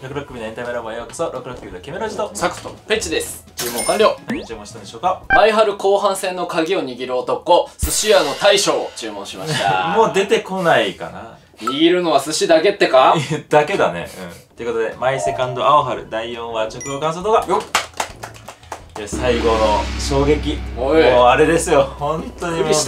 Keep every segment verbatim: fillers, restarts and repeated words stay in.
ろくろく組のエンタメラボへようこそ。ろくろく組のキメラジとサクとペッチです。注文完了。何を注文したんでしょうか。毎春後半戦の鍵を握る男、寿司屋の大将を注文しました。もう出てこないかな。握るのは寿司だけってか。だけだね。うんということで、マイセカンド青春だいよんわ直後感想動画よっ。最後の衝撃、もうあれですよ、本当にびっくりし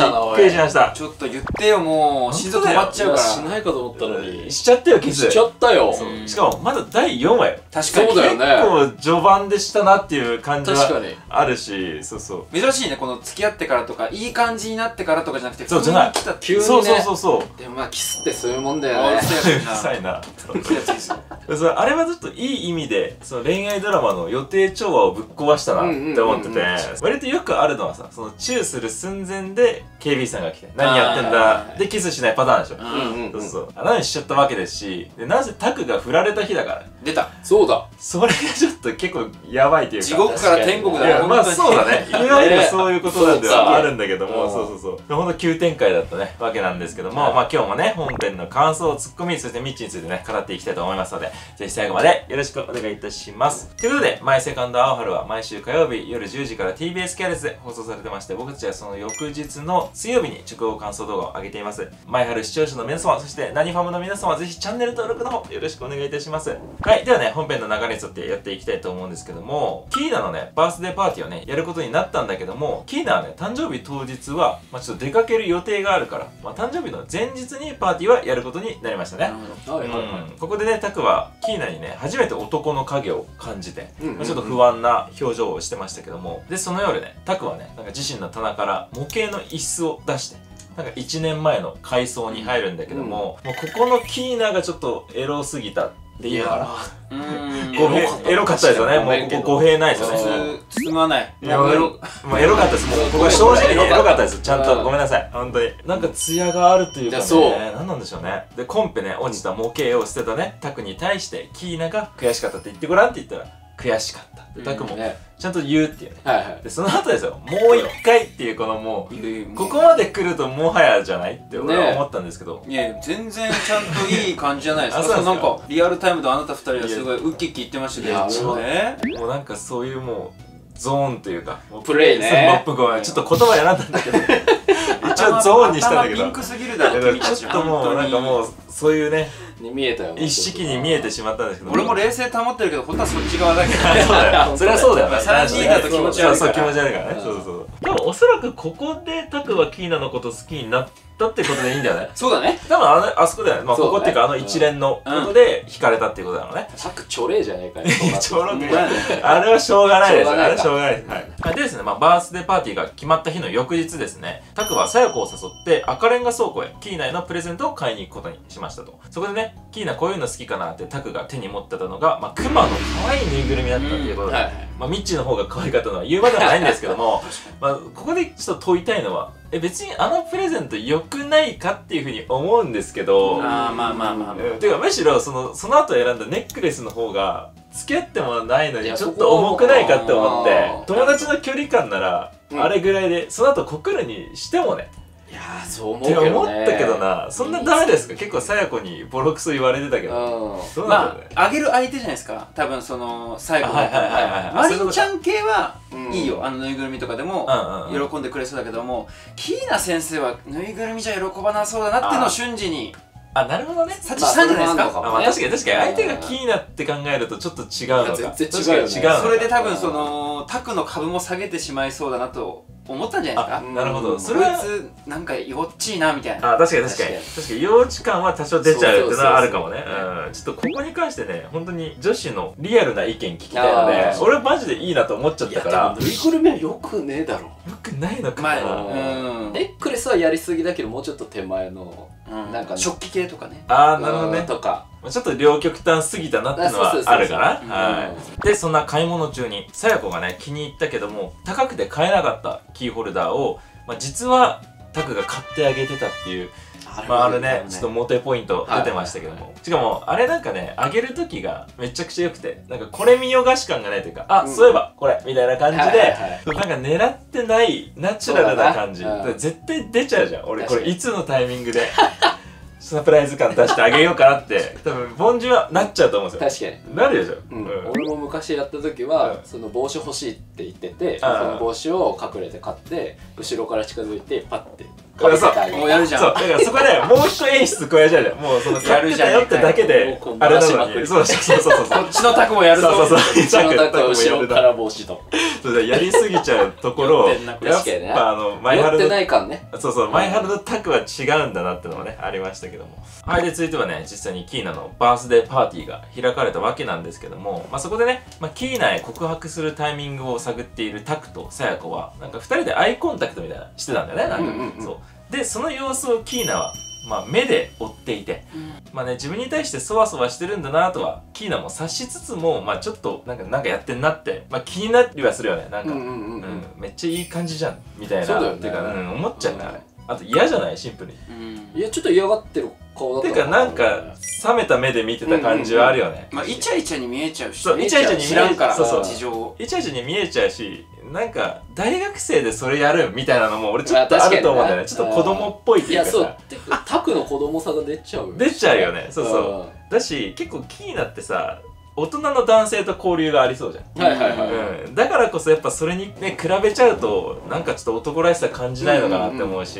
ました。ちょっと言ってよ、もう心臓止まっちゃうから。しないかと思ったのにしちゃったよ。キスしちゃったよ。しかもまだだいよんわよ。確かに結構序盤でしたなっていう感じはあるし、そうそう、珍しいね、この付き合ってからとかいい感じになってからとかじゃなくて、そうじゃない、急にね。そうそうそう。でもまあキスってそういうもんだよね。うるさいな。あれはちょっといい意味で恋愛ドラマの予定調和をぶっ壊したなって思ってて、割とよくあるのはさ、そのチューする寸前で警備員さんが来て「何やってんだ」でキスしないパターンでしょ。そうそう、何しちゃったわけですし、なぜタクが振られた日だから。出た、そうだ、それがちょっと結構やばいというか、地獄から天国だよ。まあそうだね、いわゆるそういうことなんではあるんだけども、そうそうそう、ほんと急展開だったねわけなんですけども、まあ今日もね、本編の感想、ツッコミ、そしてミッチについてね語っていきたいと思いますので、ぜひ最後までよろしくお願いいたします。ということで、マイセカンド青春は毎週火曜日夜じゅうじから ティービーエス 系列で放送されてまして、僕たちはその翌日の水曜日に直後感想動画を上げています。毎春視聴者の皆様、そして何ファムの皆様、ぜひチャンネル登録の方よろしくお願いいたします。はい、ではね、本編の流れに沿ってやっていきたいと思うんですけども、キーナのねバースデーパーティーをねやることになったんだけども、キーナはね誕生日当日は、まあ、ちょっと出かける予定があるから、まあ、誕生日の前日にパーティーはやることになりましたね。ここでね、タクはキーナにね初めて男の影を感じて、まあ、ちょっと不安な表情をしてましたけども、でその夜ね、タクはねなんか自身の棚から模型の椅子を出して、なんかいちねんまえの回想に入るんだけども、うん、もうここのキーナがちょっとエロすぎたっていうからエロかったですよね。もうここ語弊ないですよね。包まない。エロかったです。もうここ正直にエロかったです。ちゃんとごめんなさい。本当に。なんかツヤがあるというかね。何なんでしょうね。でコンペね落ちた模型を捨てたねタクに対してキーナが悔しかったって言ってごらんって言ったら悔しかった。でタクもちゃんと言うっていうね。でその後ですよ、もう一回っていう、このもうここまで来るともはやじゃないって俺は思ったんですけど、いや全然ちゃんといい感じじゃないですか。なんかリアルタイムであなた二人はすごいウッキッキ言ってましたけどね。もうなんかそういうもうゾーンというかプレイね、マップがちょっと言葉やなったんだけど、一応ゾーンにしたんだけど、ピンクすぎるだろ。ちょっともうなんかもうそういうね。見えたよ、一式に見えてしまったんですけど、俺も冷静保ってるけど本当はそっち側だけど、それはそうだよね。さんにんだと気持ち悪いからね。そうそうそう。でもおそらくここでタクはキーナのこと好きになったってことでいいんだよね。そうだね、多分あのあそこだよね。ここっていうかあの一連のことで惹かれたっていうことだろうね。タクチョレーじゃないかね。チョロくあれはしょうがないです。あれはしょうがないです。でですね、バースデーパーティーが決まった日の翌日ですね、タクは小夜子を誘って赤レンガ倉庫へキーナへのプレゼントを買いに行くことにしましたと。そこでね、キーナこういうの好きかなってタクが手に持ってたのが、まあ、クマの可愛いぬいぐるみだったっていうことで、まあ、ミッチーの方が可愛かったのは言うまではないんですけどもまあここでちょっと問いたいのは、え別にあのプレゼント良くないかっていうふうに思うんですけど、あまあまあまあまあ、まあ、ていうかむしろそのその後選んだネックレスの方が付き合ってもないのにちょっと重くないかって思って、友達の距離感ならあれぐらいで、うん、その後告るにしてもね、いやーそう思うけどね。って思ったけどな、そんなダメですか。結構小夜子にボロクソ言われてたけど、まああげる相手じゃないですか。多分その小夜子だったらマリちゃん系はいいよ、あのぬいぐるみとかでも喜んでくれそうだけども、キーナ先生はぬいぐるみじゃ喜ばなそうだなっていうのを瞬時に。あ、なるほどね。察知したんじゃないですか。確かに確かに、相手がキーナって考えるとちょっと違うのか。全然違う。それで多分そのタクの株も下げてしまいそうだなと思ったんじゃないですか。なるほど。それはなんか幼稚いなみたいな。あ、確かに確かに確かに幼稚感は多少出ちゃうってのはあるかもね。ちょっとここに関してね、本当に女子のリアルな意見聞きたいので、俺マジでいいなと思っちゃったから。ぬいぐるみはよくねえだろ。よくないのかな。ネックレスはやりすぎだけど、もうちょっと手前のなんか食器系とかね。ああ、なるほどね。とかちょっと両極端すぎたなってのはあるかな。はい。でそんな買い物中に小夜子がね気に入ったけども高くて買えなかったキーホルダーを、まあ、実はタクが買ってあげてたっていう、まああれねちょっとモテポイント出てましたけども、しかもあれなんかねあげる時がめちゃくちゃ良くて、なんかこれ見よがし感がないというか、あ、うん、そういえばこれみたいな感じで、なんか狙ってないナチュラルな感じ、うん、絶対出ちゃうじゃん俺これいつのタイミングでサプライズ感出してあげようかなって多分ボンジュはなっちゃうと思うんですよ。確かになるでしょ。俺も昔やった時はその帽子欲しいって言ってて、その帽子を隠れて買って後ろから近づいてパッてかぶせてあげる。もうやるじゃん。だからそこでもう一演出加えちゃうじゃん。もうそのやるじゃんよってだけであれなのに、そうそうそうそう、こっちのタクもやるぞ、こっちのタク後ろから帽子とやりすぎちゃうところを、やっぱあの前春のタクは違うんだなってのもねありましたけども、はい。で続いてはね、実際にキーナのバースデーパーティーが開かれたわけなんですけども、まあそこでね、まあキーナへ告白するタイミングを探っているタクとサヤコはなんかふたりでアイコンタクトみたいなしてたんだよね、なんか。そうで、その様子をキーナはまあ目で追っていて、まあね、自分に対してそわそわしてるんだなとはキーナも察しつつも、まあちょっとなんかなんかやってんなって、まあ、気になりはするよね。なんかめっちゃいい感じじゃんみたいな、そうだよね、っていうか、うん、思っちゃうね、うん、あれ。あと嫌じゃない、シンプルに、うん、いやちょっと嫌がってる顔だったかな。てかなんか冷めた目で見てた感じはあるよね。まあイチャイチャに見えちゃうし、イチャイチャに見えるから地上イチャイチャに見えちゃうし、なんか大学生でそれやるみたいなのも俺ちょっとあると思うんだよね。ちょっと子供っぽいっていうかさ、いやそう、タクの子供さが出ちゃう出ちゃうよね。そうそう、だし結構キーナってさ大人の男性と交流がありそうじゃん。だからこそやっぱそれにね比べちゃうとなんかちょっと男らしさ感じないのかなって思うし、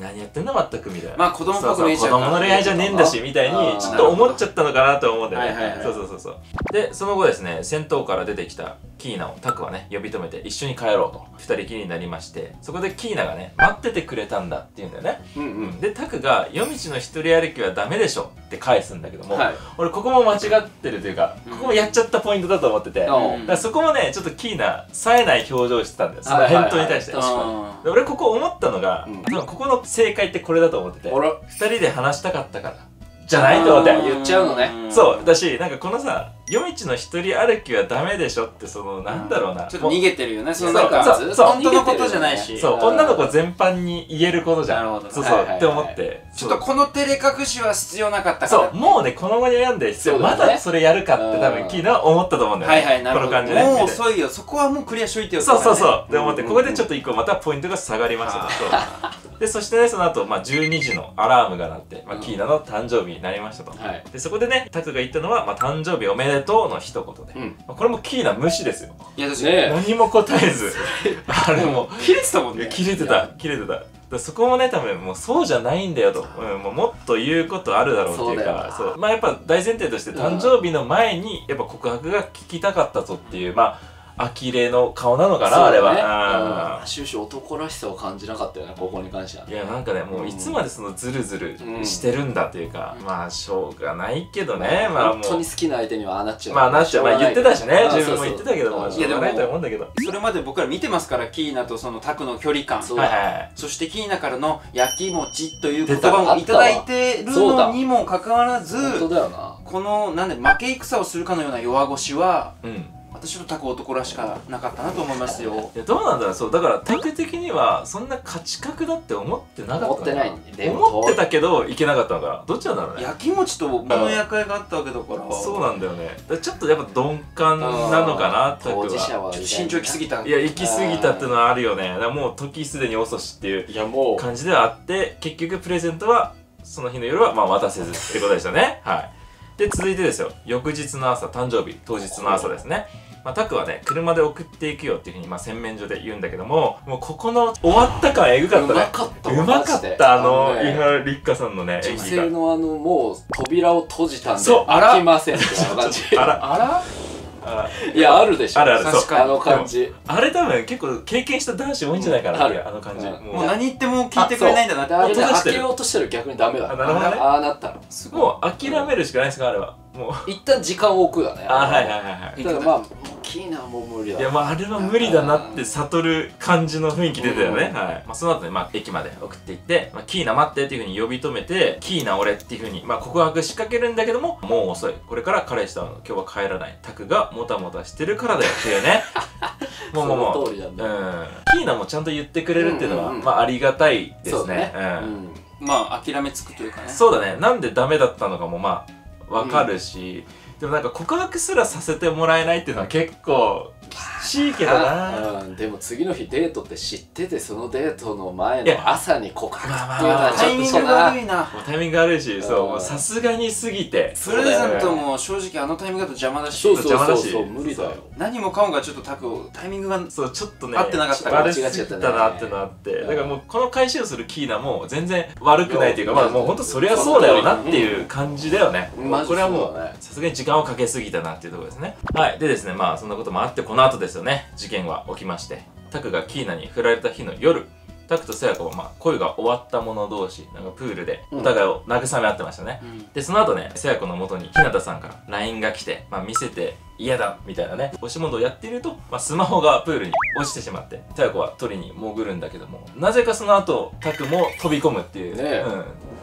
何やってんだ全くみたいな、まあ子供っぽく見えちゃう、子供の恋愛じゃねえんだしみたいにちょっと思っちゃったのかなと思うんだよね。そうそうそうそう。でその後ですね、戦闘から出てきたキーナをタクはね呼び止めて一緒に帰ろうと二人きりになりまして、そこでキーナがね待っててくれたんだって言うんだよね、うん、うん、でタクが「夜道の一人歩きはダメでしょ」って返すんだけども、はい、俺ここも間違ってるというか、うん、ここもやっちゃったポイントだと思ってて、うん、だからそこもねちょっとキーナ冴えない表情してたんだよ、その返答に対して。俺ここ思ったのが、うん、多分ここの正解ってこれだと思ってて、二人で話したかったからじゃないと思って言っちゃうのね。そうだし、なんかこのさ夜道の一人歩きはダメでしょって、そのなんだろうな、ちょっと逃げてるよね、そのなんか本当のことじゃないし、そう女の子全般に言えることじゃん、そうそうって思って、ちょっとこの照れ隠しは必要なかったから、そうもうねこの後に悩んで必要、まだそれやるかって多分キーナは思ったと思うんだよね。はいはい、なるほど。この感じね、もう遅いよ、そこはもうクリアしといてよ、そうそうそうって思って、ここでちょっと一個またポイントが下がりましたと。でそしてね、その後、まあじゅうにじのアラームが鳴って、まあ、キーナの誕生日になりましたと、うん、でそこでねタクが言ったのは、まあ、誕生日おめでとうの一言で、うん、これもキーナ無視ですよ。いや確かに何も答えずあれも切れてたもんね。切れてた切れてた。そこもね多分もうそうじゃないんだよと、うん、もうもっと言うことあるだろうっていうか、そうそう、まあやっぱ大前提として誕生日の前にやっぱ告白が聞きたかったぞっていう、まあ呆れの顔なのかな、あれは終始男らしさを感じなかったよね、ここに関しては。いやなんかね、もういつまでそのズルズルしてるんだというか、まあしょうがないけどね、まあ本当に好きな相手にはああなっちゃう、まあなっちゃう、まあ言ってたしね、自分も言ってたけどもしょうがないと思うんだけど、それまで僕ら見てますから、キーナとそのタクの距離感、そしてキーナからの「やきもち」という言葉もいただいてるのにもかかわらず、このなんで負け戦をするかのような弱腰は、私のタク男らしかなかったなと思いますよ。いやどうなんだろう。そうだからタク的にはそんな価値格だって思ってなかったのかな。思ってないんで、思ってたけどいけなかったのかな。どっちなんだろうね。やきもちと僕の役割があったわけだから。そうなんだよね。ちょっとやっぱ鈍感なのかな。タクは身長行き過ぎた。いや行き過ぎたってのはあるよね。もう時すでに遅しっていう感じではあって、結局プレゼントはその日の夜はまあ渡せずってことでしたね。はい。で続いてですよ、翌日の朝、誕生日当日の朝ですね、まあ、タクはね車で送っていくよっていうふうに、まあ、洗面所で言うんだけども、もうここの終わった感エグかったね。うまかったうまかった。あの伊原六花さんのね演技が、女性のあのもう扉を閉じたんで開きませんって感じ。あらあらいやあるでしょ、あるある、あの感じ。あれ多分結構経験した男子多いんじゃないかな、あの感じ。もう何言っても聞いてくれないんだなって。開けようとしたら逆にダメだ。ああなったらもう諦めるしかないですか、あれは。もう一旦時間を置くだね。あはいはいはい。ただまあキーナも無理だ。いやまああれは無理だなって悟る感じの雰囲気出たよね。はい。まあその後ね、まあ駅まで送っていって、まあキーナ待ってっていうふうに呼び止めて、キーナ俺っていうふうにまあ告白仕掛けるんだけども、もう遅い。これから彼氏と会うの、今日は帰らない。タクがもたもたしてるからだよっていうね。もうもうもう。その通りなんだ。うん。キーナもちゃんと言ってくれるっていうのはまあありがたいですね。うん。まあ諦めつくというかね。そうだね。なんでダメだったのかもまあ。わかるし、うん、でもなんか告白すらさせてもらえないっていうのは結構きしいけどな、うん、でも次の日デートって知ってて、そのデートの前の朝に告白っていうのはちょっとそうだな。タイミング悪いな。タイミング悪いし、そうさすがに過ぎてプレゼントも正直あのタイミングだと邪魔だし、そうそうそうそう、無理だよ。何もかもがちょっとタクタイミングがそうちょっとね合ってなかったから悪すぎたなってなって、だからもうこの回収をするキーナも全然悪くないというか、まあもう本当そりゃそうだよなっていう感じだよね。これはもうさすがに時間をかけすぎたなっていうところですね。はい、でですね、まあそんなこともあって、この後ですよね、事件は起きまして、タクがキーナに振られた日の夜、タクとセヤカはまあ恋が終わった者同士なんかプールでお互いを慰め合ってましたね、うん、でその後ね、セヤカの元に日向さんから ライン が来て、まあ、見せて嫌だみたいなね押し問答をやっていると、まあ、スマホがプールに落ちてしまって、セヤカは取りに潜るんだけども、なぜかその後タクも飛び込むっていうね、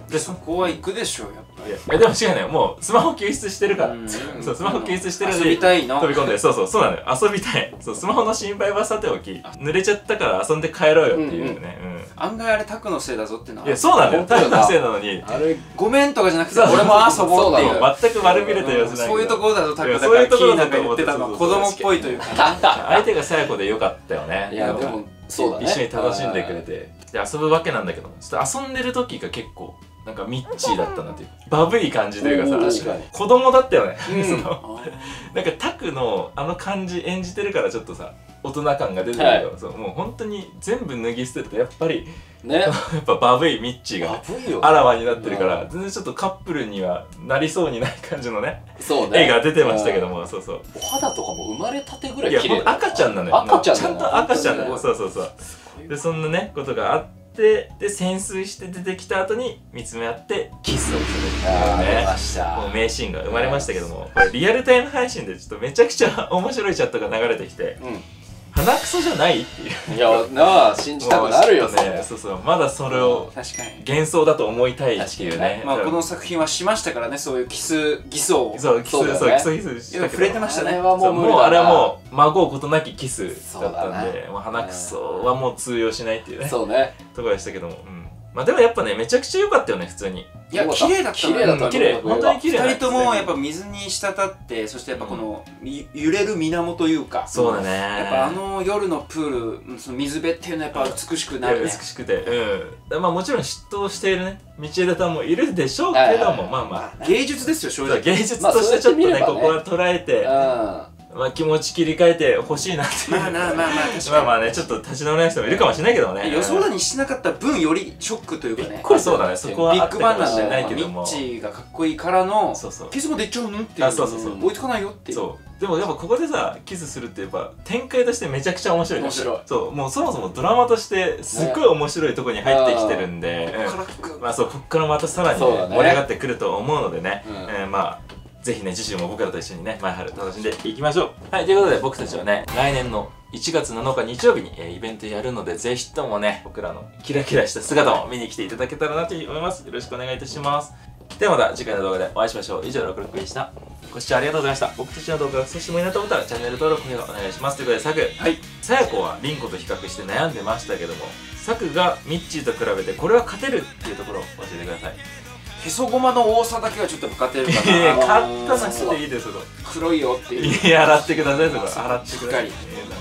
うん、でそこは行くでしょうやっぱり。いやいやでも違うね、もうスマホ救出してるからそうスマホ救出してるので遊びたいの飛び込んで、そうそうそうなのよ、遊びたい、そうスマホの心配はさておき、濡れちゃったから遊んで帰ろうよっていうね、案外あれタクのせいだぞっていうのは。いやそうなんだよ、タクのせいなのにあれごめんとかじゃなくて、俺も遊ぼうっていう全く悪びれた様子ない。そういうところだぞタクだから、キーナが言ってたのは子供っぽいというか、相手がさやこでよかったよね。いやでもそうだね、一緒に楽しんでくれてで遊ぶわけなんだけども、ちょっと遊んでる時が結構なんかミッチーだったなっていうバブい感じというかさ、確かに子供だったよね、うん、そのなんかタクのあの感じ演じてるからちょっとさ大人感が出てるけど、はい、そうもう本当に全部脱ぎ捨ててやっぱりねやっぱバブいミッチーがあらわになってるから、うん、全然ちょっとカップルにはなりそうにない感じのね、そうね絵が出てましたけども、うん、そうそう、お肌とかも生まれたてぐらい綺麗な赤ちゃんなのよ、赤ちゃんちゃんと赤ちゃんなの、そうそうそうで、そんなねことがあってで、で潜水して出てきた後に見つめ合ってキスをするっていうね、もう名シーンが生まれましたけども、これリアルタイム配信でちょっとめちゃくちゃ面白いチャットが流れてきて、うん、鼻くそじゃないっていう。いやなあ信じたくなるよね。そうそう、まだそれを幻想だと思いたいっていうね。まあこの作品はしましたからね、そういうキス偽装。そうキスそうキスキス触れてましたね。もうあれはもうまごうことなきキスだったんで、鼻くそはもう通用しないっていうね。そうね。ところでしたけども、まあでもやっぱねめちゃくちゃ良かったよね普通に。いや綺麗だった。綺麗だった。綺麗。本当に綺麗。二人ともやっぱ水に滴って、そしてやっぱこの揺れる水面というか。そうだね。やっぱあの夜のプール、その水辺っていうのはやっぱ美しくなるね。美しくて、うん。まあもちろん嫉妬しているね道枝さんもいるでしょうけども、まあまあ芸術ですよ正直。芸術としてちょっとねここは捉えて。まあ気持ち切り替えてほしいなっていう。まあまあまあまあまあね、ちょっと立ち直れない人もいるかもしれないけどね。予想だにしなかった分よりショックというかね。そうだね、そこはビッグバンなんじゃないけども。ミッチーがかっこいいからのキスもでっちゃうのっていう。そうそうそう。追いつかないよっていう。そう。でもやっぱここでさキスするってやっぱ展開としてめちゃくちゃ面白い。面白い。そうもうそもそもドラマとしてすっごい面白いとこに入ってきてるんで。まあそうこっからまたさらに盛り上がってくると思うのでね。まあ。ぜひね、次週も僕らと一緒にね、前春楽しんでいきましょう。はい、ということで僕たちはね、来年のいちがつなのか日曜日に、えー、イベントやるので、ぜひともね、僕らのキラキラした姿も見に来ていただけたらなと思います。よろしくお願いいたします。ではまた次回の動画でお会いしましょう。以上、ろくろくでした。ご視聴ありがとうございました。僕たちの動画が少しでもいいなと思ったら、チャンネル登録、高評価お願いします。ということで、サク。はい。さやこはリンコと比較して悩んでましたけども、サクがミッチーと比べてこれは勝てるっていうところを教えてください。へそごまの多さだけはちょっと勝てるかな。勝ったなくていいです。黒いよっていう。いや洗ってください。洗ってください。